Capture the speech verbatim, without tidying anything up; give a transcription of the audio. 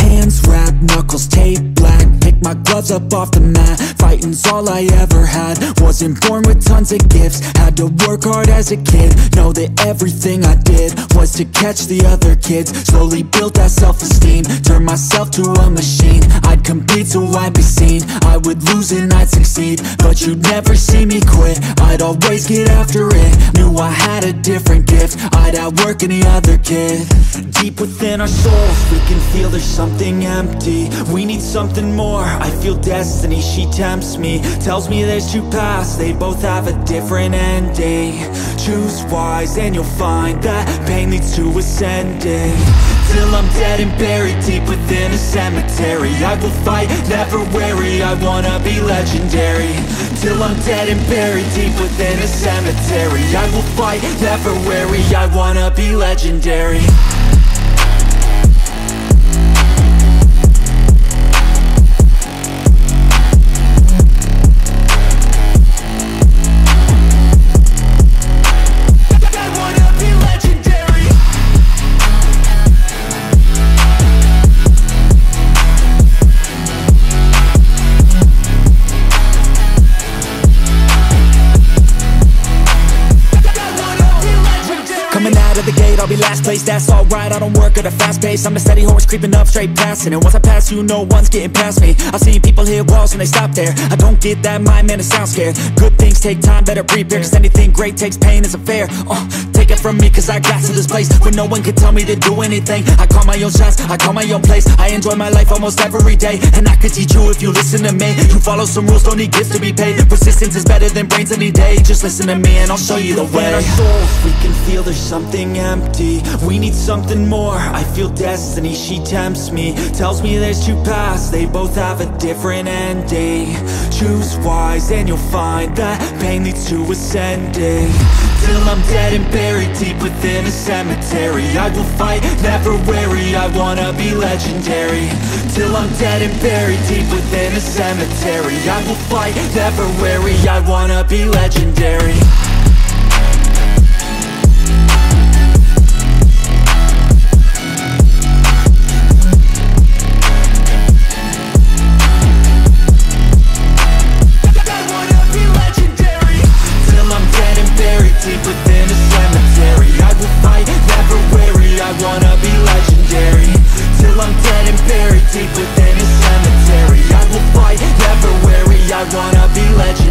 Hands wrapped, knuckles taped black. Pick my gloves up off the mat. Fighting's all I ever had. Wasn't born with tons of gifts. Had to work hard as a kid. Know that everything I did was to catch the other kids. Slowly built that self-esteem. Turned myself to a machine. I'd compete so I'd be seen. I would lose and I'd succeed, but you'd never see me quit. I'd always get after it. Knew I had a different gift. I'd outwork any other kid. Deep within our souls, we can feel there's something empty. We need something more. I feel destiny, she tempts me. Tells me there's two paths, they both have a different ending. Choose wise and you'll find that pain leads to ascending. Till I'm dead and buried deep within a cemetery, I will fight, never weary, I wanna be legendary. Till I'm dead and buried deep within a cemetery, I will fight, never weary, I wanna be legendary. I'll be last place, that's alright. I don't work at a fast pace. I'm a steady horse creeping up, straight passing. And once I pass you, no one's getting past me. I see people hit walls and they stop there. I don't get that mind, man, it sounds scared. Good things take time, better prepare. Cause anything great takes pain, it's unfair. uh, Take it from me, cause I got to this place where no one can tell me to do anything. I call my own shots, I call my own place. I enjoy my life almost every day. And I could teach you if you listen to me. You follow some rules, don't need gifts to be paid. Persistence is better than brains any day. Just listen to me and I'll show you the way. In our souls, we can feel there's something empty. We need something more. I feel destiny, she tempts me. Tells me there's two paths, they both have a different ending. Choose wise and you'll find that pain leads to ascending. Till I'm dead and buried deep within a cemetery, I will fight, never weary, I wanna be legendary. Till I'm dead and buried deep within a cemetery, I will fight, never weary, I wanna be legendary. Deep within a cemetery, I will fight, never weary, I wanna be legendary.